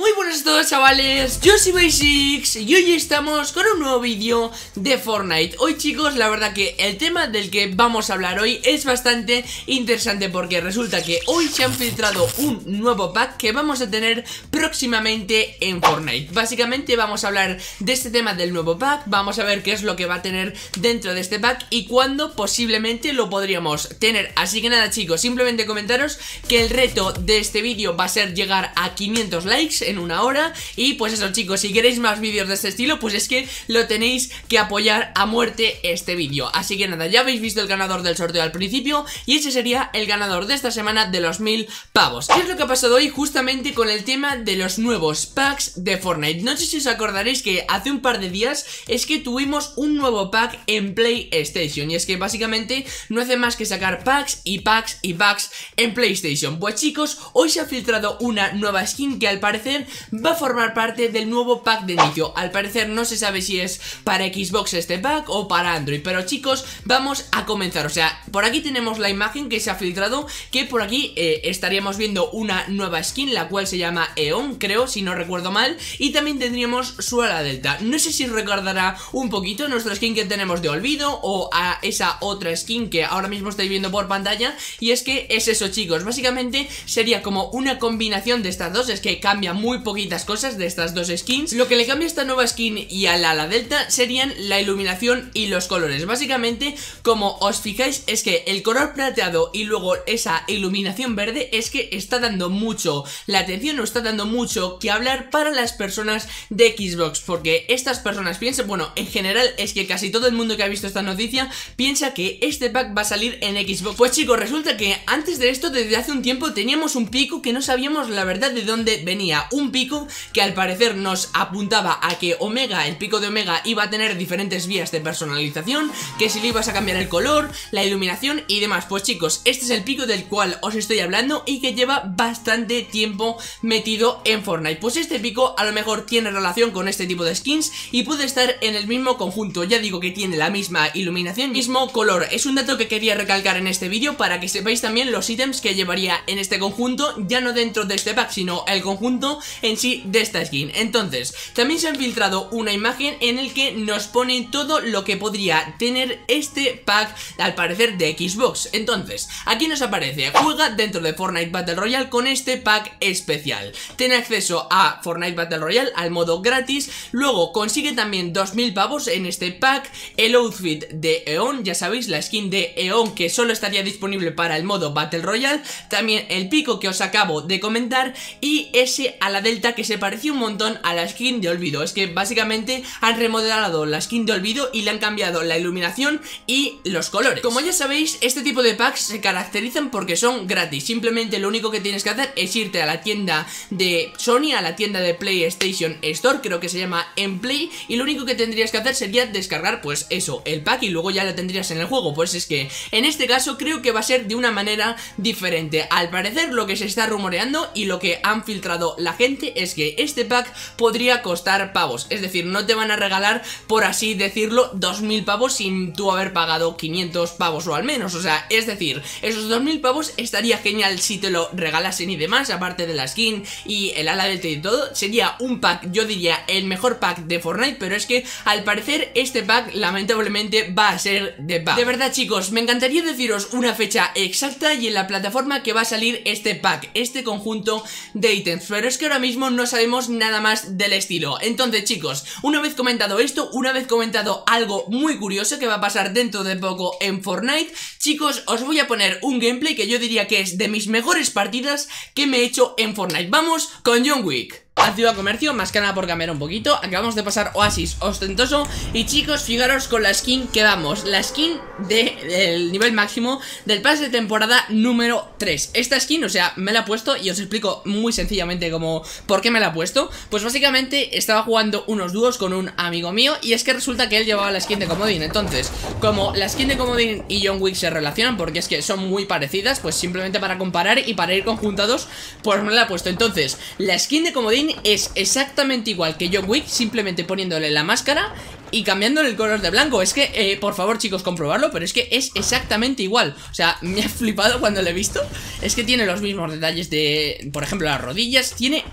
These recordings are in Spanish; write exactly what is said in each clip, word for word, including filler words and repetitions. Muy buenas a todos, chavales, yo soy BySixx y hoy estamos con un nuevo vídeo de Fortnite. Hoy, chicos, la verdad que el tema del que vamos a hablar hoy es bastante interesante, porque resulta que hoy se han filtrado un nuevo pack que vamos a tener próximamente en Fortnite. Básicamente vamos a hablar de este tema del nuevo pack, vamos a ver qué es lo que va a tener dentro de este pack y cuándo posiblemente lo podríamos tener. Así que nada, chicos, simplemente comentaros que el reto de este vídeo va a ser llegar a quinientos likes en una hora. Y pues eso, chicos, si queréis más vídeos de este estilo, pues es que lo tenéis que apoyar a muerte este vídeo. Así que nada, ya habéis visto el ganador del sorteo al principio, y ese sería el ganador de esta semana de los mil pavos. ¿Qué es lo que ha pasado hoy justamente con el tema de los nuevos packs de Fortnite? No sé si os acordaréis que hace un par de días es que tuvimos un nuevo pack en PlayStation, y es que básicamente no hace más que sacar packs y packs y packs en PlayStation. Pues, chicos, hoy se ha filtrado una nueva skin que al parecer va a formar parte del nuevo pack de inicio. Al parecer no se sabe si es para Xbox este pack o para Android, pero, chicos, vamos a comenzar. O sea, por aquí tenemos la imagen que se ha filtrado, que por aquí eh, estaríamos viendo una nueva skin, la cual se llama Eon, creo, si no recuerdo mal, y también tendríamos su ala Delta. No sé si recordará un poquito nuestra skin que tenemos de Olvido, o a esa otra skin que ahora mismo estáis viendo por pantalla. Y es que es eso, chicos, básicamente sería como una combinación de estas dos. Es que cambia muy poquitas cosas de estas dos skins. Lo que le cambia a esta nueva skin y a la ala Delta serían la iluminación y los colores. Básicamente, como os fijáis, es que el color plateado y luego esa iluminación verde es que está dando mucho la atención, o está dando mucho que hablar para las personas de Xbox, porque estas personas piensan, bueno, en general es que casi todo el mundo que ha visto esta noticia piensa que este pack va a salir en Xbox. Pues, chicos, resulta que antes de esto, desde hace un tiempo, teníamos un pico que no sabíamos la verdad de dónde venía. Un pico que al parecer nos apuntaba a que Omega, el pico de Omega, iba a tener diferentes vías de personalización, que si le ibas a cambiar el color, la iluminación y demás. Pues, chicos, este es el pico del cual os estoy hablando y que lleva bastante tiempo metido en Fortnite. Pues este pico a lo mejor tiene relación con este tipo de skins y puede estar en el mismo conjunto. Ya digo que tiene la misma iluminación, mismo color. Es un dato que quería recalcar en este vídeo para que sepáis también los ítems que llevaría en este conjunto, ya no dentro de este pack, sino el conjunto en sí de esta skin. Entonces, también se ha filtrado una imagen en el que nos pone todo lo que podría tener este pack, al parecer de Xbox. Entonces, aquí nos aparece: juega dentro de Fortnite Battle Royale con este pack especial, ten acceso a Fortnite Battle Royale, al modo gratis, luego consigue también dos mil pavos en este pack, el outfit de Eon, ya sabéis, la skin de Eon, que solo estaría disponible para el modo Battle Royale, también el pico que os acabo de comentar, y ese a la Delta, que se parecía un montón a la skin de Olvido. Es que básicamente han remodelado la skin de Olvido y le han cambiado la iluminación y los colores. Como ya sabéis, este tipo de packs se caracterizan porque son gratis. Simplemente lo único que tienes que hacer es irte a la tienda de Sony, a la tienda de PlayStation Store, creo que se llama en Play, y lo único que tendrías que hacer sería descargar, pues eso, el pack, y luego ya lo tendrías en el juego. Pues es que en este caso creo que va a ser de una manera diferente. Al parecer, lo que se está rumoreando y lo que han filtrado la gente es que este pack podría costar pavos. Es decir, no te van a regalar, por así decirlo, dos mil pavos sin tú haber pagado quinientos pavos o al menos. O sea, es decir, esos dos mil pavos estaría genial si te lo regalasen y demás, aparte de la skin y el ala delta y todo. Sería un pack, yo diría, el mejor pack de Fortnite, pero es que al parecer este pack lamentablemente va a ser de pack. De verdad, chicos, me encantaría deciros una fecha exacta y en la plataforma que va a salir este pack, este conjunto de ítems, pero es que ahora mismo no sabemos nada más del estilo. Entonces, chicos, una vez comentado esto, una vez comentado algo muy curioso que va a pasar dentro de poco en Fortnite, chicos, os voy a poner un gameplay que yo diría que es de mis mejores partidas que me he hecho en Fortnite. Vamos con John Wick. Han ido a comercio, más que nada por cambiar un poquito. Acabamos de pasar Oasis ostentoso. Y, chicos, fijaros con la skin que vamos, la skin de, del nivel máximo del pase de temporada número tres. Esta skin, o sea, me la he puesto y os explico muy sencillamente como por qué me la he puesto. Pues básicamente estaba jugando unos dúos con un amigo mío, y es que resulta que él llevaba la skin de Comodín. Entonces, como la skin de Comodín y John Wick se relacionan, porque es que son muy parecidas, pues simplemente para comparar y para ir conjuntados, pues me la he puesto. Entonces, la skin de Comodín es exactamente igual que John Wick, simplemente poniéndole la máscara y cambiándole el color de blanco. Es que, eh, por favor, chicos, comprobarlo, pero es que es exactamente igual. O sea, me ha flipado cuando lo he visto. Es que tiene los mismos detalles de, por ejemplo, las rodillas. Tiene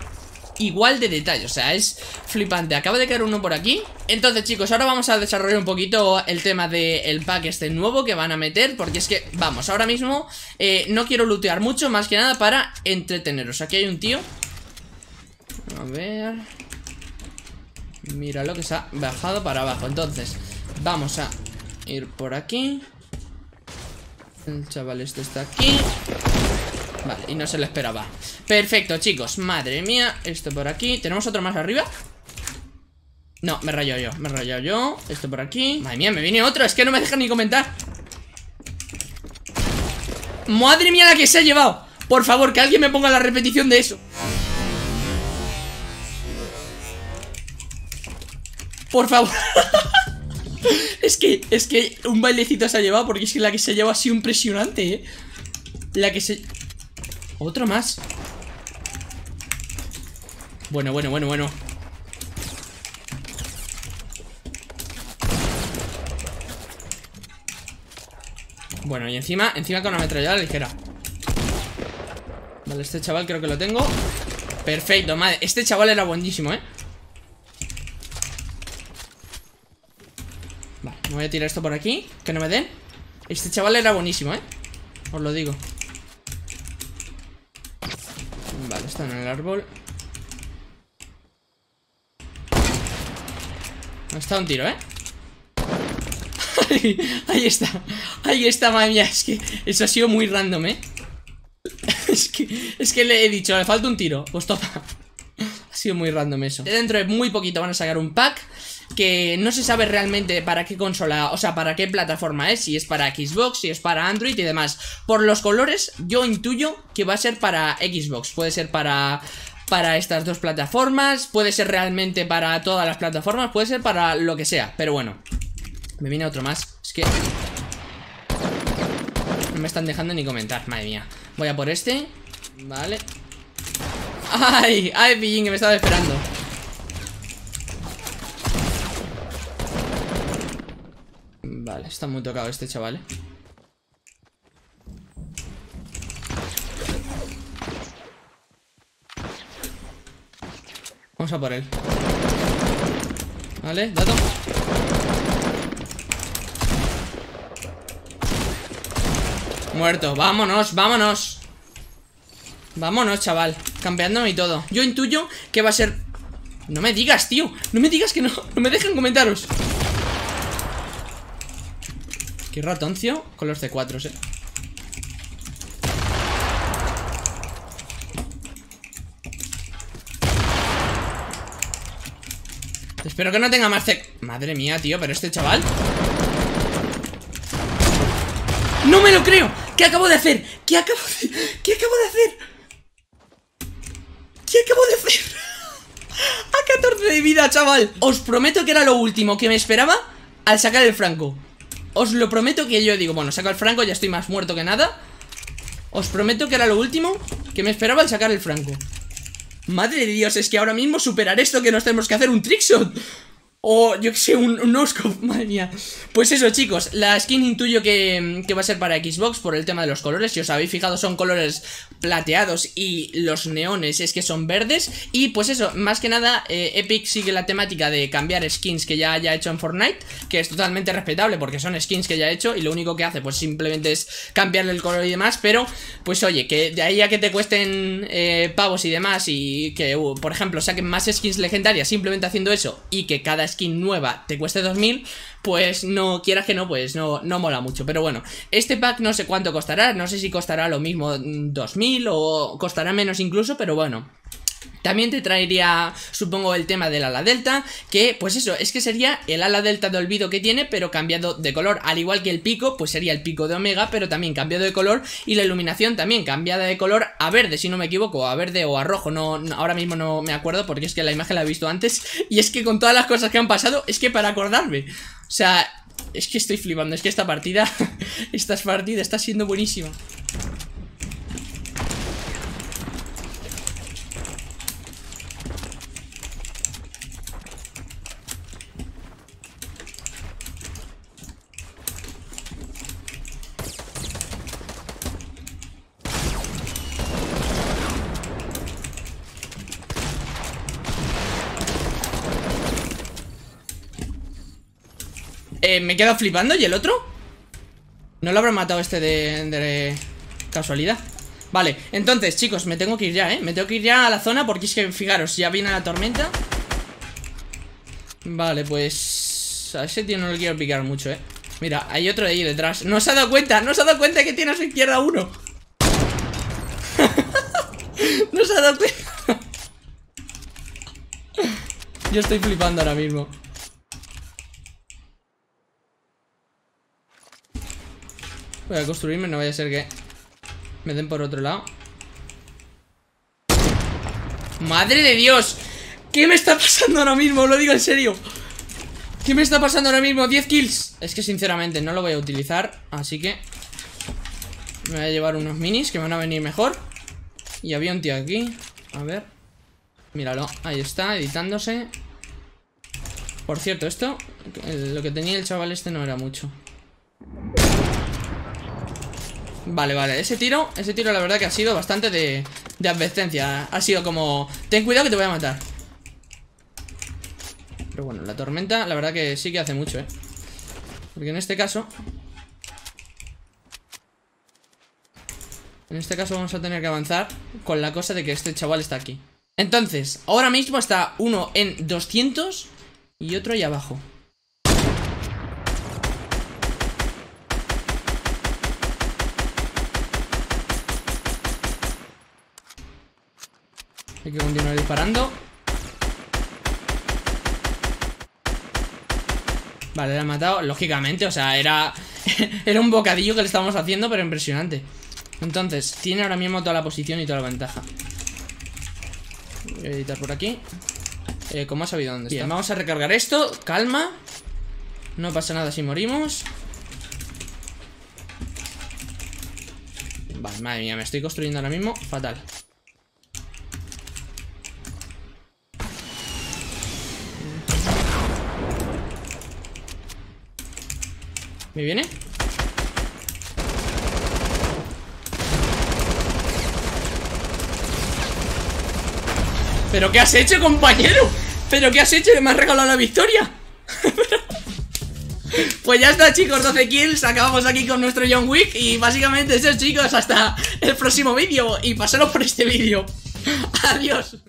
igual de detalle, o sea, es flipante. Acaba de caer uno por aquí. Entonces, chicos, ahora vamos a desarrollar un poquito el tema del pack este nuevo que van a meter, porque es que, vamos, ahora mismo eh, no quiero lootear mucho, más que nada para entreteneros. Aquí hay un tío. A ver... Mira lo que se ha bajado para abajo. Entonces, vamos a ir por aquí. El chaval este está aquí. Vale, y no se le esperaba. Perfecto, chicos, madre mía. Esto por aquí, ¿tenemos otro más arriba? No, me he rayado yo, me he rayado yo. Esto por aquí, madre mía, me viene otro. Es que no me dejan ni comentar. Madre mía la que se ha llevado. Por favor, que alguien me ponga la repetición de eso. Por favor. Es que, es que un bailecito se ha llevado, porque es que la que se ha llevado ha sido impresionante, eh. La que se... Otro más. Bueno, bueno, bueno, bueno. Bueno, y encima, encima con una ametralladora ligera. Vale, este chaval creo que lo tengo. Perfecto, madre. Este chaval era buenísimo, eh. Vale, me voy a tirar esto por aquí. Que no me den. Este chaval era buenísimo, eh. Os lo digo. Vale, está en el árbol. Está un tiro, ¿eh? Ahí, ahí está. Ahí está, madre mía. Es que eso ha sido muy random, ¿eh? Es que, es que le he dicho, le falta un tiro. Pues toma. Ha sido muy random eso. Dentro de muy poquito van a sacar un pack que no se sabe realmente para qué consola, o sea, para qué plataforma es, si es para Xbox, si es para Android y demás. Por los colores, yo intuyo que va a ser para Xbox, puede ser para, para estas dos plataformas, puede ser realmente para todas las plataformas, puede ser para lo que sea, pero bueno. Me viene otro más, es que... No me están dejando ni comentar, madre mía. Voy a por este, vale. ¡Ay! ¡Ay, pillín, que me estaba esperando! Vale, está muy tocado este chaval, ¿eh? Vamos a por él. Vale, dato. Muerto, vámonos, vámonos. Vámonos, chaval. Campeándome y todo. Yo intuyo que va a ser... No me digas, tío. No me digas que no. No me dejan comentaros. Qué ratoncio con los C cuatro, eh. Espero que no tenga más C... Madre mía, tío, pero este chaval... ¡No me lo creo! ¿Qué acabo de hacer? ¿Qué acabo de... ¿Qué acabo de hacer? ¿Qué acabo de hacer? A catorce de vida, chaval. Os prometo que era lo último que me esperaba al sacar el franco. Os lo prometo que yo digo, bueno, saco el franco, ya estoy más muerto que nada. Os prometo que era lo último que me esperaba al sacar el franco. Madre de Dios, es que ahora mismo superar esto que nos tenemos que hacer un trickshot. O yo que sé, un, un no-scope, madre mía. Pues eso, chicos, la skin intuyo que, que va a ser para Xbox por el tema de los colores. Si os habéis fijado, son colores plateados y los neones es que son verdes. Y pues eso, más que nada, eh, Epic sigue la temática de cambiar skins que ya haya hecho en Fortnite, que es totalmente respetable porque son skins que ya ha hecho y lo único que hace pues simplemente es cambiarle el color y demás. Pero, pues oye, que de ahí a que te cuesten eh, pavos y demás, y que, uh, por ejemplo, saquen más skins legendarias simplemente haciendo eso, y que cada skin nueva te cueste dos mil, pues no quieras que no, pues no, no mola mucho. Pero bueno, este pack no sé cuánto costará, no sé si costará lo mismo dos mil o costará menos incluso, pero bueno. También te traería, supongo, el tema del ala delta, que pues eso, es que sería el ala delta de Olvido que tiene, pero cambiado de color, al igual que el pico, pues sería el pico de Omega, pero también cambiado de color, y la iluminación también cambiada de color a verde, si no me equivoco, a verde o a rojo, no, no ahora mismo no me acuerdo, porque es que la imagen la he visto antes, y es que con todas las cosas que han pasado, es que para acordarme, o sea, es que estoy flipando, es que esta partida, esta partida está siendo buenísima. eh, me he quedado flipando. ¿Y el otro? ¿No lo habrá matado este de, de casualidad? Vale, entonces, chicos, me tengo que ir ya, ¿eh? Me tengo que ir ya a la zona porque es que, fijaros, ya viene la tormenta. Vale, pues... a ese tío no le quiero picar mucho, ¿eh? Mira, hay otro de ahí detrás. No se ha dado cuenta, no se ha dado cuenta que tiene a su izquierda uno. No se ha dado cuenta. Yo estoy flipando ahora mismo. Voy a construirme, no vaya a ser que me den por otro lado. ¡Madre de Dios! ¿Qué me está pasando ahora mismo? Lo digo en serio. ¿Qué me está pasando ahora mismo? diez kills. Es que sinceramente no lo voy a utilizar, así que me voy a llevar unos minis que me van a venir mejor. Y había un tío aquí. A ver. Míralo. Ahí está, editándose. Por cierto, esto, lo que tenía el chaval este no era mucho. Vale, vale, ese tiro, ese tiro la verdad que ha sido bastante de, de advertencia. Ha sido como, ten cuidado que te voy a matar. Pero bueno, la tormenta la verdad que sí que hace mucho, eh. Porque en este caso En este caso vamos a tener que avanzar con la cosa de que este chaval está aquí. Entonces, ahora mismo está uno en doscientos y otro ahí abajo. Hay que continuar disparando. Vale, le han matado, lógicamente, o sea, era era un bocadillo que le estábamos haciendo, pero impresionante. Entonces, tiene ahora mismo toda la posición y toda la ventaja. Voy a editar por aquí. eh, ¿Cómo ha sabido dónde está? Bien, vamos a recargar esto, calma. No pasa nada si morimos. Vale, madre mía, me estoy construyendo ahora mismo fatal. ¿Me viene? ¿Pero qué has hecho, compañero? ¿Pero qué has hecho? ¿Me has regalado la victoria? Pues ya está, chicos, doce kills. Acabamos aquí con nuestro John Wick. Y básicamente eso, chicos, hasta el próximo vídeo. Y pasaros por este vídeo. Adiós.